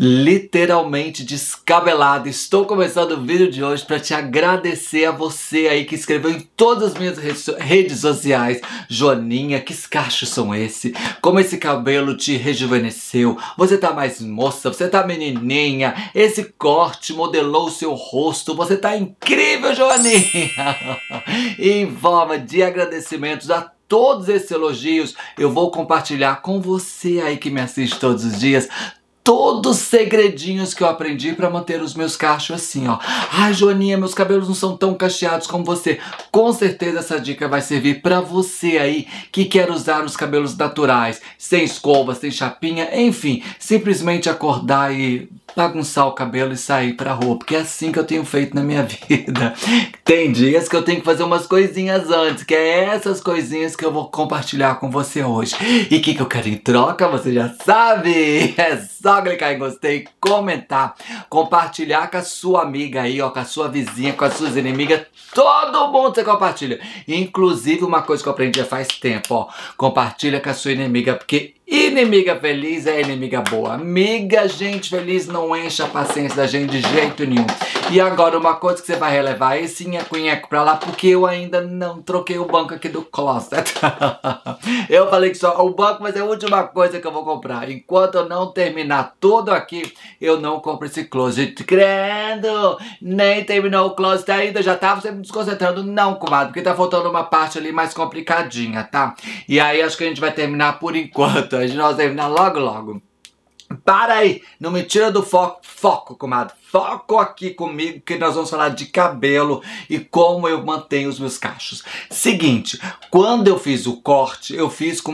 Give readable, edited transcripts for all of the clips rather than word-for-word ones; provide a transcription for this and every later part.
literalmente descabelada. Estou começando o vídeo de hoje para te agradecer a você aí que escreveu em todas as minhas redes sociais. Joaninha, que cachos são esses? Como esse cabelo te rejuvenesceu? Você tá mais moça, você tá menininha. Esse corte modelou o seu rosto. Você tá incrível, Joaninha! Em forma de agradecimentos a todos esses elogios, eu vou compartilhar com você aí que me assiste todos os dias todos os segredinhos que eu aprendi pra manter os meus cachos assim, ó. Ai, Joaninha, meus cabelos não são tão cacheados como você. Com certeza essa dica vai servir pra você aí que quer usar os cabelos naturais, sem escova, sem chapinha, enfim. Simplesmente acordar e bagunçar o cabelo e sair pra rua, porque é assim que eu tenho feito na minha vida. Tem dias que eu tenho que fazer umas coisinhas antes, que é essas coisinhas que eu vou compartilhar com você hoje. E o que eu quero em troca, você já sabe, é só clicar em gostei, comentar, compartilhar com a sua amiga aí, ó, com a sua vizinha, com as suas inimigas, todo mundo você compartilha. Inclusive, uma coisa que eu aprendi já faz tempo, ó, compartilha com a sua inimiga, porque inimiga feliz é inimiga boa. Amiga, gente feliz não enche a paciência da gente de jeito nenhum. E agora uma coisa que você vai relevar é esse nheco-nheco pra lá, porque eu ainda não troquei o banco aqui do closet. Eu falei que só o banco, mas é a última coisa que eu vou comprar. Enquanto eu não terminar tudo aqui, eu não compro esse closet. Credo, nem terminou o closet ainda, já tava sempre me desconcentrando. Não, comadre, porque tá faltando uma parte ali mais complicadinha, tá? E aí acho que a gente vai terminar por enquanto. A gente vai terminar logo, logo. Para aí, não me tira do foco. Foco, comadre. Foco aqui comigo que nós vamos falar de cabelo e como eu mantenho os meus cachos. Seguinte, quando eu fiz o corte, eu fiz com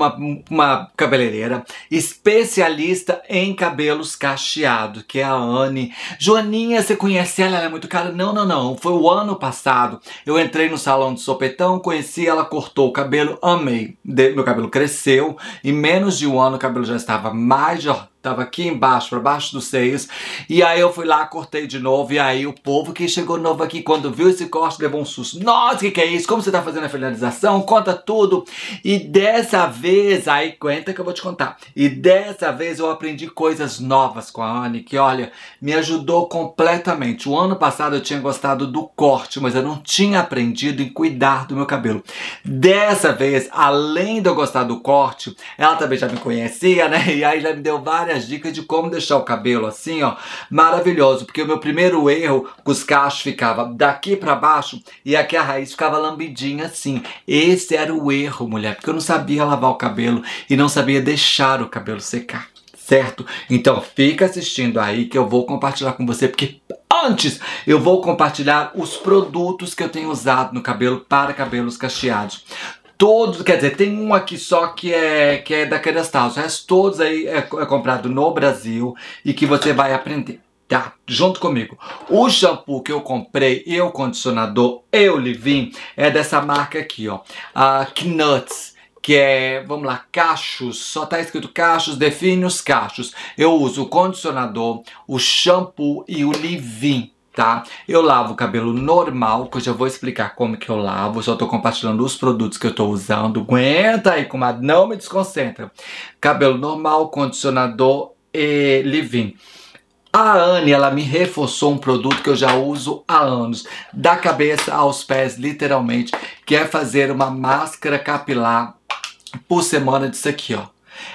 uma cabeleireira especialista em cabelos cacheados, que é a Anne. Joaninha, você conhece ela? Ela é muito cara? Não, não, não. Foi o ano passado. Eu entrei no salão de sopetão, conheci ela, cortou o cabelo, amei. Meu cabelo cresceu. Em menos de um ano o cabelo já estava maior. Tava aqui embaixo, pra baixo dos seios. E aí eu fui lá, cortei de novo. E aí o povo que chegou novo aqui, quando viu esse corte, levou um susto. Nossa, que é isso? Como você tá fazendo a finalização? Conta tudo. E dessa vez, aí aguenta que eu vou te contar. E dessa vez eu aprendi coisas novas com a Anne, que olha, me ajudou completamente. O ano passado eu tinha gostado do corte, mas eu não tinha aprendido em cuidar do meu cabelo. Dessa vez, além de eu gostar do corte, ela também já me conhecia, né? E aí já me deu várias dicas de como deixar o cabelo assim, ó, maravilhoso, porque o meu primeiro erro com os cachos ficava daqui pra baixo e aqui a raiz ficava lambidinha assim. Esse era o erro, mulher, porque eu não sabia lavar o cabelo e não sabia deixar o cabelo secar, certo? Então fica assistindo aí que eu vou compartilhar com você, porque antes eu vou compartilhar os produtos que eu tenho usado no cabelo para cabelos cacheados. Todos, quer dizer, tem um aqui só que é da Kérastase. O resto todos aí é comprado no Brasil e que você vai aprender, tá? Junto comigo. O shampoo que eu comprei e o condicionador e o leave-in é dessa marca aqui, ó. A Knuts. Que é, vamos lá, cachos, só tá escrito cachos, define os cachos. Eu uso o condicionador, o shampoo e o leave-in. Tá? Eu lavo o cabelo normal, que eu já vou explicar como que eu lavo. Eu só tô compartilhando os produtos que eu tô usando. Aguenta aí, comadre, não me desconcentra. Cabelo normal, condicionador e leave-in. A Anne, ela me reforçou um produto que eu já uso há anos, da cabeça aos pés, literalmente, que é fazer uma máscara capilar por semana disso aqui, ó.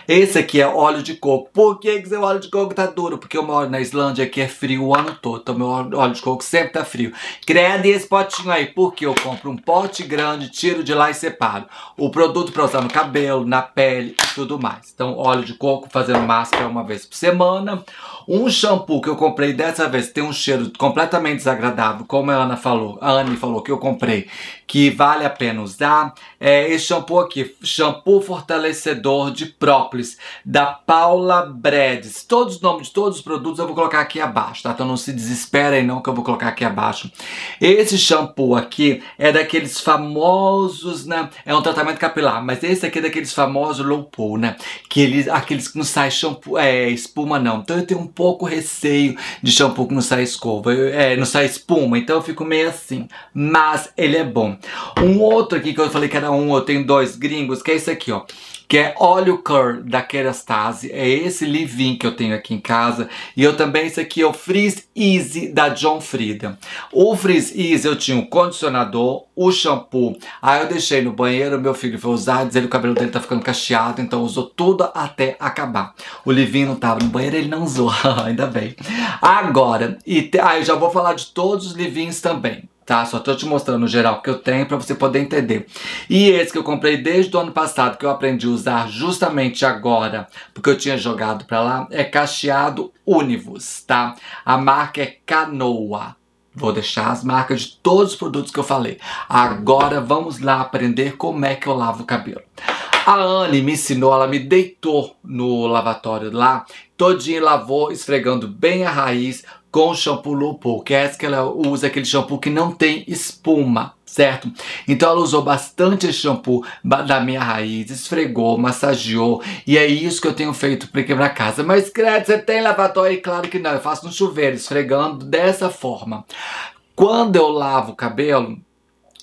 Esse aqui é óleo de coco. Por que que seu óleo de coco tá duro? Porque eu moro na Islândia, aqui é frio o ano todo. Então meu óleo de coco sempre tá frio. Credo, e esse potinho aí? Porque eu compro um pote grande, tiro de lá e separo o produto pra usar no cabelo, na pele e tudo mais. Então óleo de coco, fazendo máscara uma vez por semana. Um shampoo que eu comprei dessa vez tem um cheiro completamente desagradável, como a Anne falou que eu comprei, que vale a pena usar. É esse shampoo aqui, shampoo fortalecedor de própolis, da Paula Bredes. Todos os nomes de todos os produtos eu vou colocar aqui abaixo, tá? Então não se desesperem não que eu vou colocar aqui abaixo. Esse shampoo aqui é daqueles famosos, né? É um tratamento capilar, mas esse aqui é daqueles famosos low pool, né? Que eles, aqueles que não sai shampoo, espuma não. Então eu tenho um pouco receio de shampoo que não sai escova, não sai espuma, então eu fico meio assim. Mas ele é bom. Um outro aqui que eu falei que era um, eu tenho dois gringos, que é esse aqui, ó. que é Óleo Curl da Kérastase. É esse leave-in que eu tenho aqui em casa. E eu também, esse aqui é o Freeze Easy da John Frieda. O Freeze Easy eu tinha o condicionador, o shampoo. Aí eu deixei no banheiro, meu filho foi usar, dizer que o cabelo dele tá ficando cacheado, então usou tudo até acabar. O leave-in não tava no banheiro, ele não usou, ainda bem. Agora, eu já vou falar de todos os leave-ins também, tá? Só tô te mostrando no geral que eu tenho pra você poder entender. E esse que eu comprei desde o ano passado, que eu aprendi a usar justamente agora, porque eu tinha jogado pra lá, é Cacheado Univus, tá? A marca é Canoa. Vou deixar as marcas de todos os produtos que eu falei. Agora vamos lá aprender como é que eu lavo o cabelo. A Anne me ensinou, ela me deitou no lavatório lá, todinho lavou, esfregando bem a raiz, com shampoo Lupo, que é essa que ela usa, aquele shampoo que não tem espuma, certo? Então ela usou bastante esse shampoo da minha raiz, esfregou, massageou, e é isso que eu tenho feito para quebrar casa. Mas, Credo, você tem lavatório? Claro que não, eu faço no chuveiro, esfregando dessa forma. Quando eu lavo o cabelo,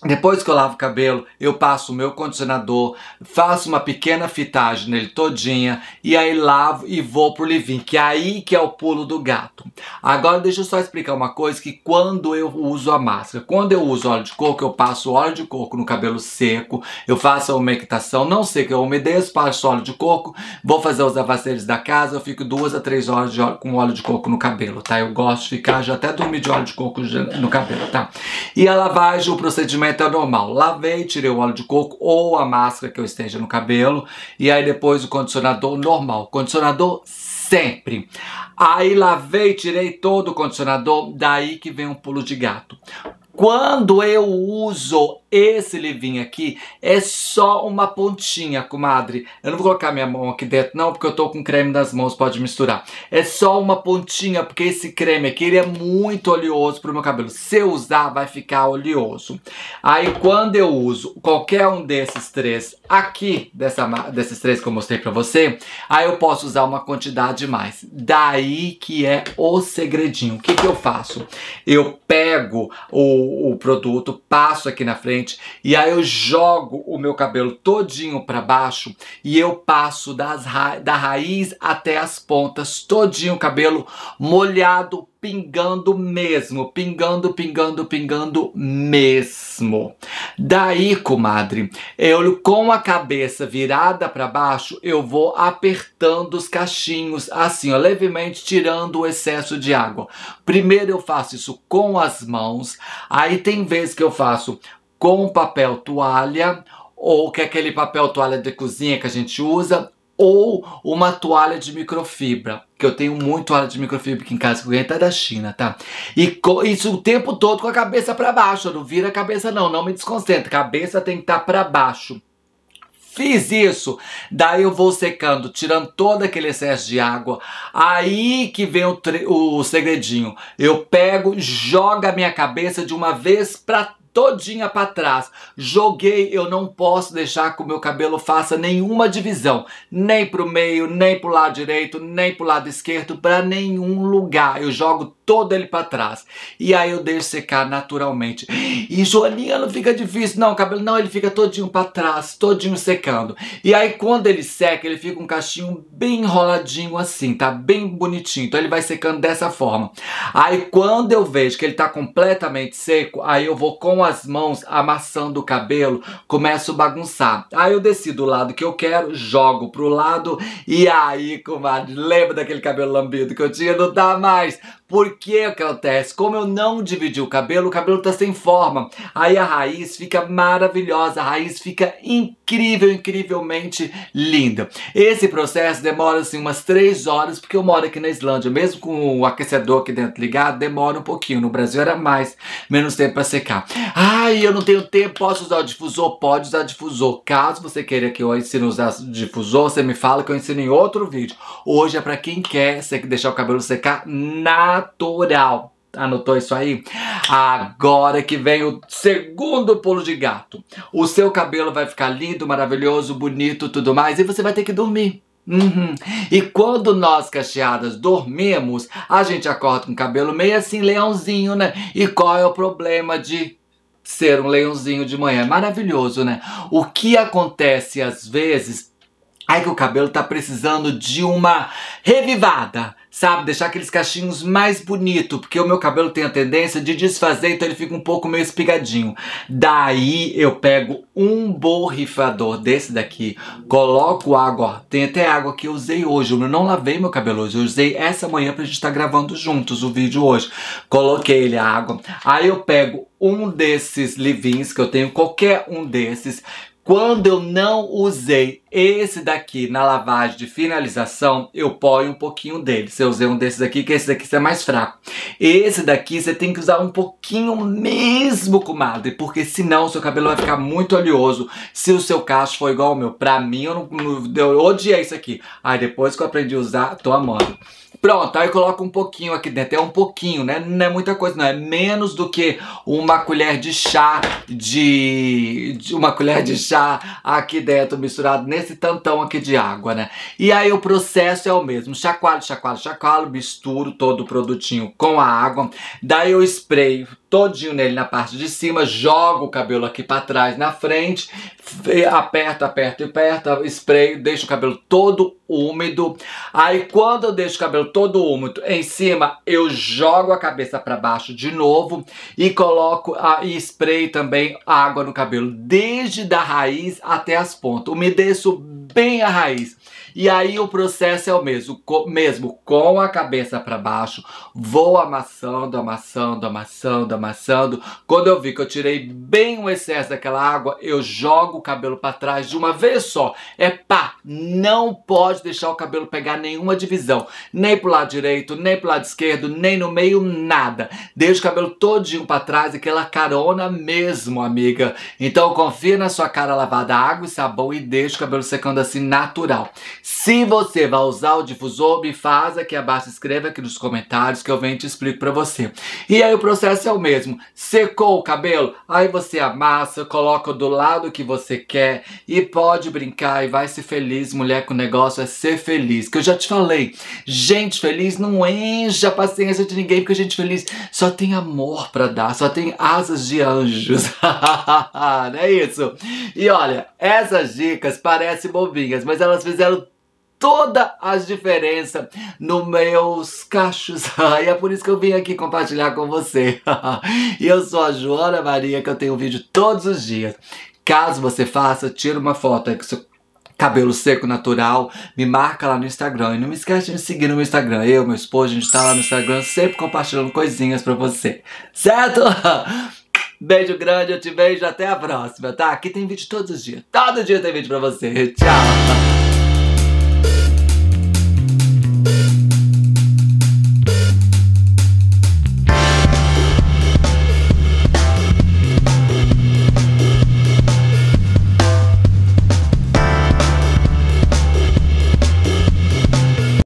depois que eu lavo o cabelo, eu passo o meu condicionador, faço uma pequena fitagem nele todinha, e aí lavo e vou pro leave-in, que é aí que é o pulo do gato. Agora deixa eu só explicar uma coisa, que quando eu uso a máscara, quando eu uso óleo de coco, eu passo óleo de coco no cabelo seco, eu faço a umectação, não seca, eu umedeço, passo óleo de coco, vou fazer os afazeres da casa, eu fico 2 a 3 horas com óleo de coco no cabelo, tá? Eu gosto de ficar, já até dormi de óleo de coco no cabelo, tá? E a lavagem, o procedimento é normal. Lavei, tirei o óleo de coco ou a máscara que eu esteja no cabelo e aí depois o condicionador normal. Condicionador sempre. Aí lavei, tirei todo o condicionador, daí que vem um pulo de gato. Quando eu uso esse leave-in aqui, é só uma pontinha, comadre. Eu não vou colocar minha mão aqui dentro, não, porque eu tô com creme nas mãos, pode misturar. É só uma pontinha, porque esse creme aqui, ele é muito oleoso pro meu cabelo. Se eu usar, vai ficar oleoso. Aí, quando eu uso qualquer um desses três aqui, desses três que eu mostrei pra você, aí eu posso usar uma quantidade mais. Daí que é o segredinho. O que que eu faço? Eu pego o produto, passo aqui na frente e aí eu jogo o meu cabelo todinho pra baixo e eu passo da raiz até as pontas, todinho o cabelo molhado, pingando mesmo, pingando, pingando, pingando mesmo. Daí, comadre, eu com a cabeça virada pra baixo, eu vou apertando os cachinhos, assim, ó, levemente tirando o excesso de água. Primeiro eu faço isso com as mãos, aí tem vezes que eu faço com papel toalha, ou que é aquele papel toalha de cozinha que a gente usa, ou uma toalha de microfibra, que eu tenho muito toalha de microfibra aqui em casa, que eu ganhei até da China, tá? E isso o tempo todo com a cabeça pra baixo, eu não viro a cabeça não, não me desconcentra, a cabeça tem que estar pra baixo. Fiz isso, daí eu vou secando, tirando todo aquele excesso de água. Aí que vem o segredinho. Eu pego, jogo a minha cabeça de uma vez pra todinha pra trás. Joguei, eu não posso deixar que o meu cabelo faça nenhuma divisão. Nem pro meio, nem pro lado direito, nem pro lado esquerdo, pra nenhum lugar. Eu jogo todo ele pra trás. E aí eu deixo secar naturalmente. E Joaninha, não fica difícil. Não, o cabelo não, ele fica todinho pra trás, todinho secando. E aí quando ele seca, ele fica um cachinho bem enroladinho assim, tá? Bem bonitinho. Então ele vai secando dessa forma. Aí quando eu vejo que ele tá completamente seco, aí eu vou com as mãos amassando o cabelo, começo a bagunçar. Aí eu decido o lado que eu quero, jogo pro lado e aí, comadre, lembra daquele cabelo lambido que eu tinha? Não dá mais. Por que acontece? Como eu não dividi o cabelo tá sem forma. Aí a raiz fica maravilhosa, a raiz fica incrível, incrivelmente linda. Esse processo demora assim umas 3 horas, porque eu moro aqui na Islândia, mesmo com o aquecedor aqui dentro ligado, demora um pouquinho. No Brasil era menos tempo pra secar. Ai, eu não tenho tempo, posso usar o difusor? Pode usar o difusor. Caso você queira que eu ensine a usar o difusor, você me fala que eu ensino em outro vídeo. Hoje é pra quem quer deixar o cabelo secar natural. Anotou isso aí? Agora que vem o segundo pulo de gato. O seu cabelo vai ficar lindo, maravilhoso, bonito, tudo mais, e você vai ter que dormir. E quando nós, cacheadas, dormimos, a gente acorda com o cabelo meio assim, leãozinho, né? E qual é o problema de ser um leãozinho de manhã? É maravilhoso, né? O que acontece às vezes Ai que o cabelo tá precisando de uma revivada, sabe? Deixar aqueles cachinhos mais bonitos, porque o meu cabelo tem a tendência de desfazer, então ele fica um pouco meio espigadinho. Daí eu pego um borrifador desse daqui, coloco água, ó, tem até água que eu usei hoje. Eu não lavei meu cabelo hoje, eu usei essa manhã pra gente tá gravando juntos o vídeo hoje. Coloquei ele a água, aí eu pego um desses leave-ins que eu tenho, qualquer um desses. Quando eu não usei esse daqui na lavagem de finalização, eu ponho um pouquinho dele. Se eu usei um desses aqui, que esse daqui é mais fraco. Esse daqui você tem que usar um pouquinho mesmo, comadre, porque senão o seu cabelo vai ficar muito oleoso. Se o seu cacho for igual ao meu, pra mim, eu odiei isso aqui. Aí depois que eu aprendi a usar, tô amando. Pronto, aí eu coloco um pouquinho aqui dentro, é um pouquinho, né? Não é muita coisa, não. É menos do que uma colher de chá aqui dentro, misturado nesse tantão aqui de água, né? E aí o processo é o mesmo. Chacoalho, chacoalho, chacoalho, misturo todo o produtinho com a água. Daí eu espreio todinho nele na parte de cima, jogo o cabelo aqui pra trás, na frente, aperta, aperta, aperta, spray, deixo o cabelo todo úmido. Aí quando eu deixo o cabelo todo úmido em cima, eu jogo a cabeça pra baixo de novo e coloco e spray também água no cabelo, desde da raiz até as pontas, umedeço bem a raiz. E aí o processo é o mesmo, com a cabeça pra baixo, vou amassando, amassando, amassando, amassando. Quando eu vi que eu tirei bem o excesso daquela água, eu jogo o cabelo pra trás de uma vez só. É pá, não pode deixar o cabelo pegar nenhuma divisão, nem pro lado direito, nem pro lado esquerdo, nem no meio, nada. Deixa o cabelo todinho pra trás, aquela carona mesmo, amiga. Então confia na sua cara lavada, água e sabão, e deixa o cabelo secando assim, natural. Se você vai usar o difusor, me faz aqui abaixo, escreva aqui nos comentários que eu venho e te explico pra você. E aí o processo é o mesmo. Secou o cabelo, aí você amassa, coloca do lado que você quer e pode brincar e vai ser feliz, mulher, que o negócio é ser feliz. Que eu já te falei, gente feliz não enche a paciência de ninguém, porque gente feliz só tem amor pra dar, só tem asas de anjos. Não é isso? E olha, essas dicas parecem bobinhas, mas elas fizeram toda a diferença nos meus cachos. E é por isso que eu vim aqui compartilhar com você. E eu sou a Joana Maria, que eu tenho vídeo todos os dias. Caso você faça, tira uma foto aí com seu cabelo seco natural, me marca lá no Instagram. E não me esquece de me seguir no meu Instagram. Eu, meu esposo, a gente tá lá no Instagram sempre compartilhando coisinhas pra você. Certo? Beijo grande, eu te beijo, até a próxima, tá? Aqui tem vídeo todos os dias. Todo dia tem vídeo pra você. Tchau!